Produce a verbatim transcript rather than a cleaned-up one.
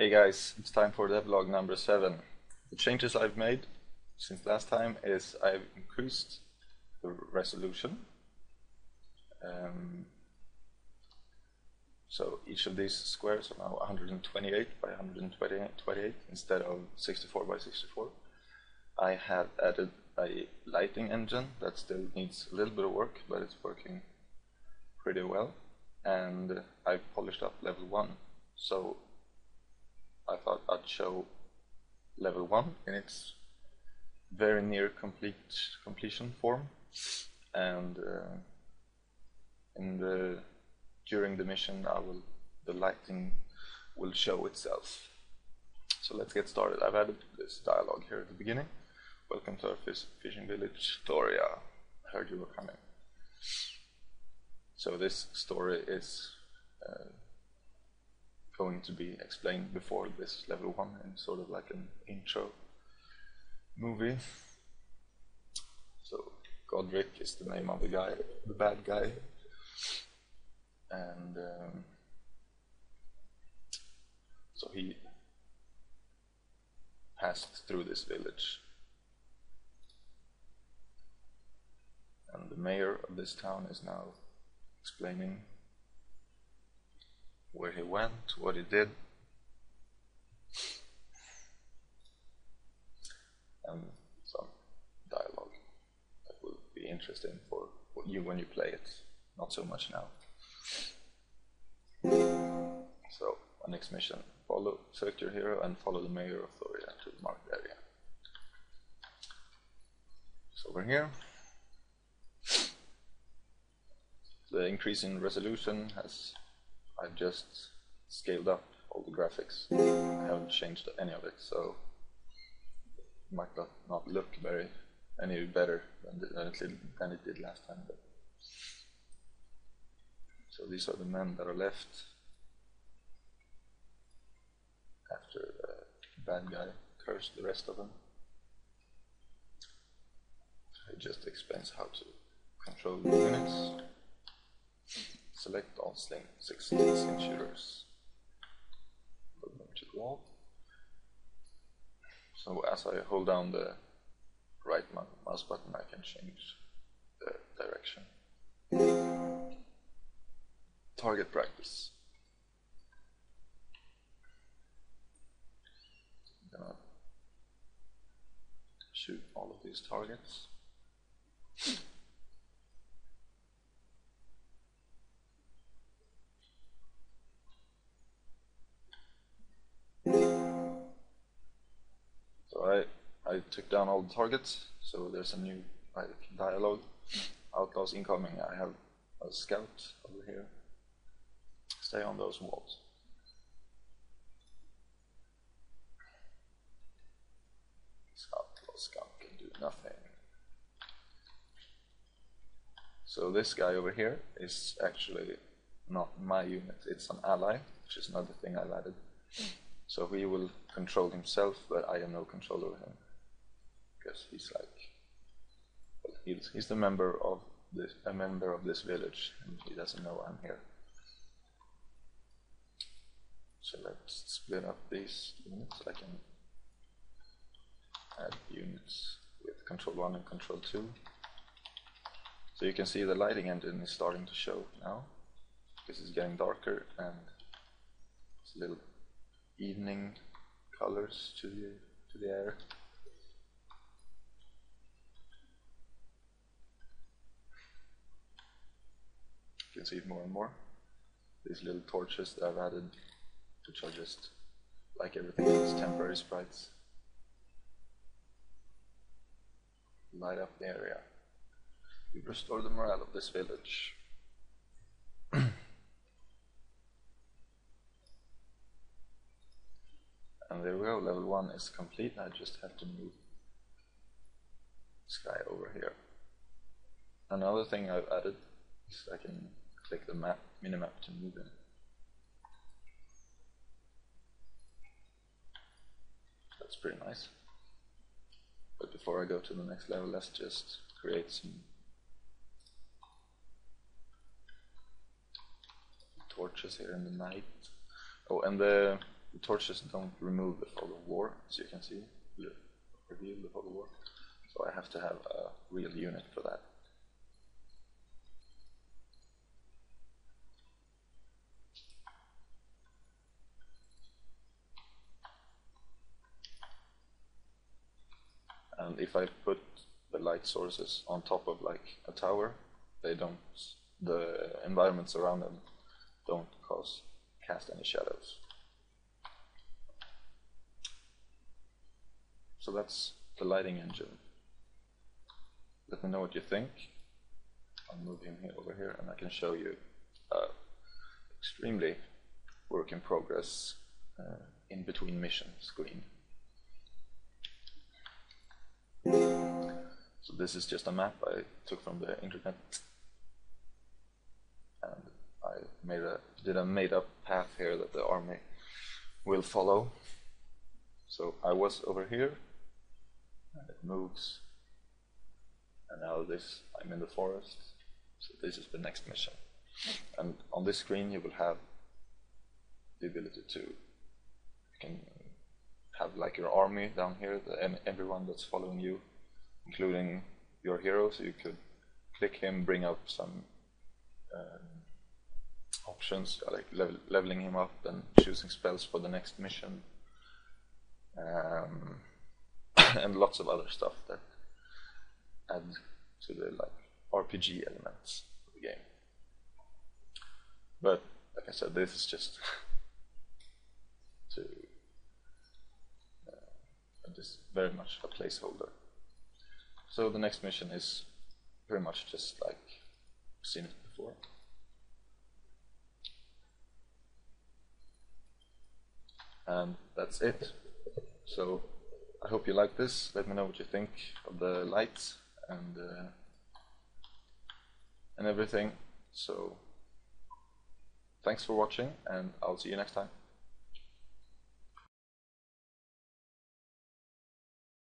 Hey guys, it's time for devlog number seven. The changes I've made since last time is I've increased the resolution. Um, so each of these squares are now one hundred twenty-eight by one hundred twenty-eight instead of sixty-four by sixty-four. I have added a lighting engine that still needs a little bit of work, but it's working pretty well. And I've polished up level one. So I thought I'd show level one in its very near complete completion form, and uh, in the during the mission, I will the lighting will show itself. So let's get started. I've added this dialogue here at the beginning. Welcome to our fish, fishing village, Thoria. I heard you were coming. So this story is Uh, going to be explained before this level one, and sort of like an intro movie. So Godric is the name of the guy, the bad guy, and um, so he passed through this village, and the mayor of this town is now explaining where he went, what he did, and some dialogue that will be interesting for you when you play it, not so much now. So, our next mission, follow, select your hero and follow the mayor of Thoria to the marked area. So we're here. The increase in resolution has I've just scaled up all the graphics. I haven't changed any of it, so it might not, not look very any better than, than, it, than it did last time. But so these are the men that are left after the bad guy cursed the rest of them. It just explains how to control the units. Select all sling, six sling shooters. Put them to the wall. So as I hold down the right mouse button, I can change the direction. Target practice. I'm gonna shoot all of these targets. I, I took down all the targets, so there's a new like dialogue. Outlaws incoming. I have a scout over here. Stay on those walls. Outlaw scout can do nothing. So this guy over here is actually not my unit, it's an ally, which is another thing I've added. So he will control himself, but I have no control over him, because he's like, well, he's, he's the member of this, a member of this village, and he doesn't know I'm here. So let's split up these units. I can add units with control one and control two. So you can see the lighting engine is starting to show now. This is getting darker, and it's a little evening colors to the to the air. You can see it more and more. These little torches that I've added, which are just like everything else, temporary sprites, light up the area. We restore the morale of this village. And there we go, level one is complete. I just have to move this guy over here. Another thing I've added is I can click the map, minimap to move in. That's pretty nice. But before I go to the next level, let's just create some torches here in the night. Oh, and the The torches don't remove the fog of war, as you can see, reveal the fog of war. So I have to have a real unit for that. And if I put the light sources on top of like a tower, they don't, the environments around them don't cause cast any shadows. So that's the lighting engine. Let me know what you think. I'll move him here over here, and I can show you uh, extremely work in progress uh, in between mission screen. So this is just a map I took from the internet, and I made a did a made-up path here that the army will follow. So I was over here, and it moves, and now this I'm in the forest. So this is the next mission, and on this screen you will have the ability to you can have like your army down here, the, everyone that's following you, including your hero. So you could click him, bring up some um, options like level, leveling him up and choosing spells for the next mission, um, and lots of other stuff that add to the like R P G elements of the game. But like I said, this is just to uh, just very much a placeholder. So the next mission is pretty much just like we've seen it before. And that's it. So I hope you like this. Let me know what you think of the lights and uh, and everything. So thanks for watching, and I'll see you next time.